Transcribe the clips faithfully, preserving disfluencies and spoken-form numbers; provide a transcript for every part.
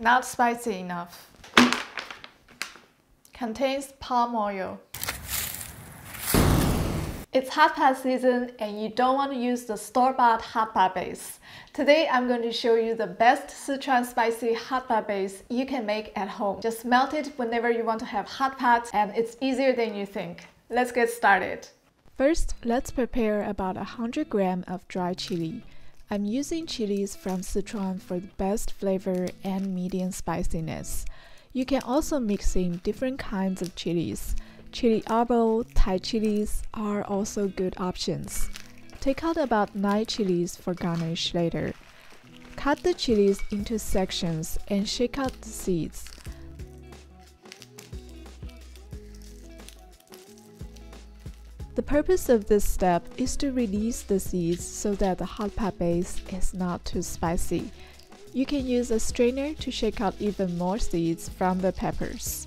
Not spicy enough. Contains palm oil. It's hot pot season and you don't want to use the store-bought hot pot base. Today I'm going to show you the best Sichuan spicy hot pot base you can make at home. Just melt it whenever you want to have hot pot, and it's easier than you think. Let's get started. First, let's prepare about one hundred grams of dry chili. I'm using chilies from Sichuan for the best flavor and medium spiciness. You can also mix in different kinds of chilies. Chili arbol, Thai chilies are also good options. Take out about nine chilies for garnish later. Cut the chilies into sections and shake out the seeds. The purpose of this step is to release the seeds so that the hot pot base is not too spicy. You can use a strainer to shake out even more seeds from the peppers.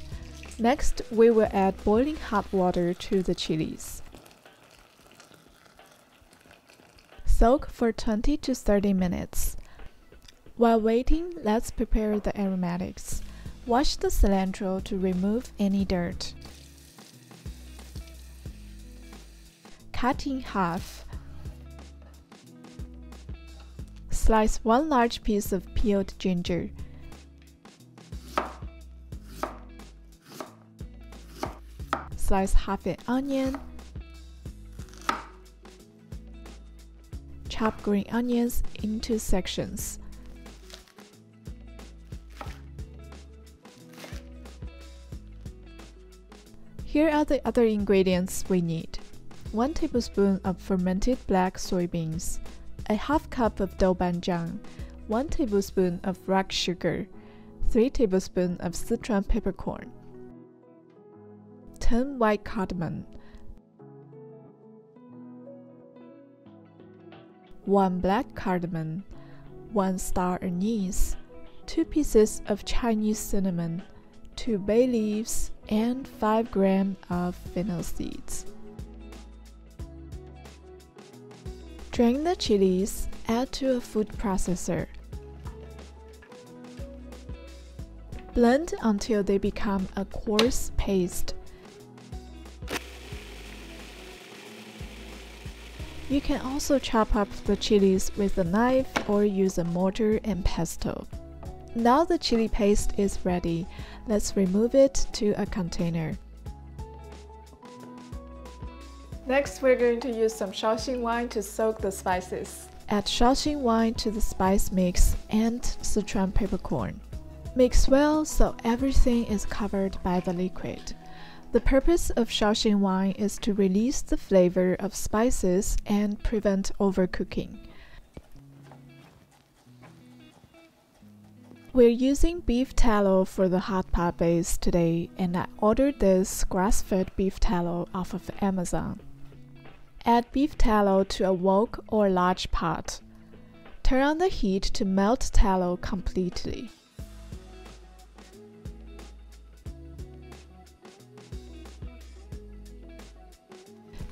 Next, we will add boiling hot water to the chilies. Soak for twenty to thirty minutes. While waiting, let's prepare the aromatics. Wash the cilantro to remove any dirt. Cut in half. Slice one large piece of peeled ginger. Slice half an onion. Chop green onions into sections. Here are the other ingredients we need. one tablespoon of fermented black soybeans, a half cup of doubanjiang, one tablespoon of rock sugar, three tablespoons of Sichuan peppercorn, ten white cardamom, one black cardamom, one star anise, two pieces of Chinese cinnamon, two bay leaves, and five grams of fennel seeds. Drain the chilies, add to a food processor. Blend until they become a coarse paste. You can also chop up the chilies with a knife or use a mortar and pestle. Now the chili paste is ready. Let's remove it to a container. Next, we're going to use some Shaoxing wine to soak the spices. Add Shaoxing wine to the spice mix and Sichuan peppercorn. Mix well so everything is covered by the liquid. The purpose of Shaoxing wine is to release the flavor of spices and prevent overcooking. We're using beef tallow for the hot pot base today, and I ordered this grass-fed beef tallow off of Amazon. Add beef tallow to a wok or large pot. Turn on the heat to melt tallow completely.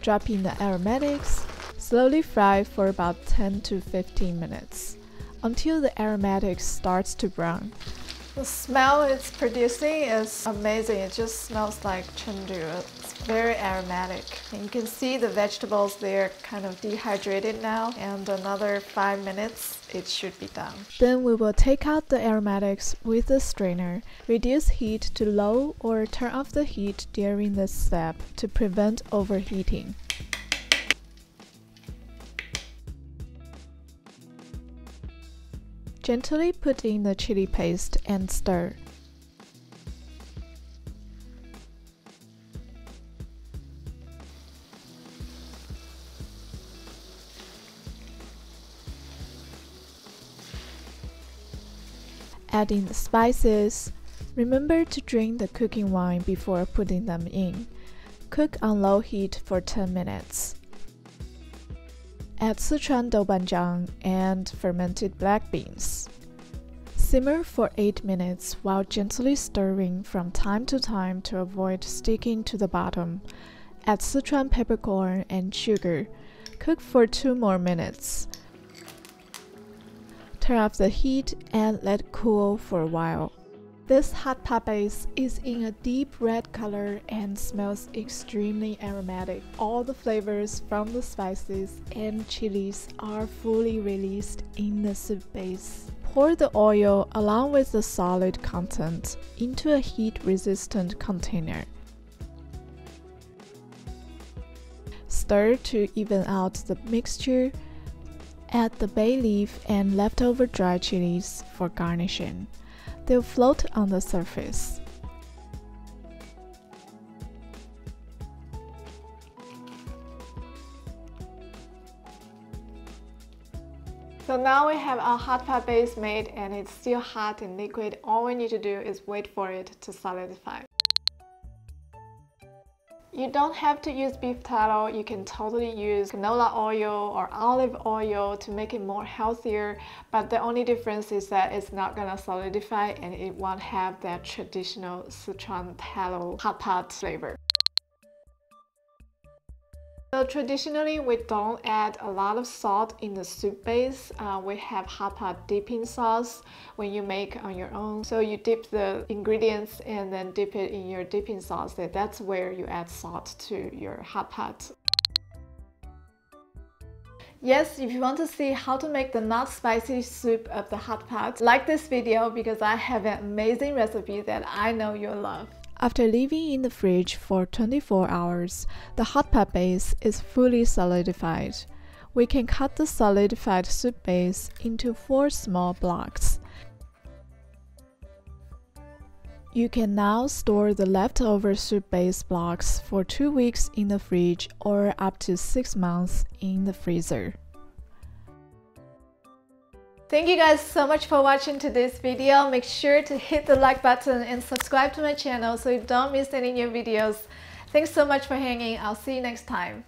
Drop in the aromatics, slowly fry for about ten to fifteen minutes, until the aromatics starts to brown. The smell it's producing is amazing. It just smells like Chengdu. It's very aromatic. And you can see the vegetables, they're kind of dehydrated now. And another five minutes, it should be done. Then we will take out the aromatics with a strainer. Reduce heat to low or turn off the heat during this step to prevent overheating. Gently put in the chili paste and stir. Add in the spices. Remember to drink the cooking wine before putting them in. Cook on low heat for ten minutes. Add Sichuan doubanjiang and fermented black beans. Simmer for eight minutes while gently stirring from time to time to avoid sticking to the bottom. Add Sichuan peppercorn and sugar. Cook for two more minutes. turn off the heat and let cool for a while. This hot pot base is in a deep red color and smells extremely aromatic. All the flavors from the spices and chilies are fully released in the soup base. Pour the oil along with the solid content into a heat-resistant container. Stir to even out the mixture. Add the bay leaf and leftover dry chilies for garnishing. They'll float on the surface. So now we have our hot pot base made and it's still hot and liquid. All we need to do is wait for it to solidify. You don't have to use beef tallow, you can totally use canola oil or olive oil to make it more healthier, but the only difference is that it's not gonna solidify and it won't have that traditional Sichuan tallow hot pot flavor. So traditionally we don't add a lot of salt in the soup base. Uh, we have hot pot dipping sauce when you make on your own. So you dip the ingredients and then dip it in your dipping sauce. That's where you add salt to your hot pot. Yes, if you want to see how to make the not spicy soup of the hot pot, like this video because I have an amazing recipe that I know you'll love. After leaving in the fridge for twenty-four hours, the hot pot base is fully solidified. We can cut the solidified soup base into four small blocks. You can now store the leftover soup base blocks for two weeks in the fridge or up to six months in the freezer. Thank you guys so much for watching today's video. Make sure to hit the like button and subscribe to my channel so you don't miss any new videos. Thanks so much for hanging. I'll see you next time.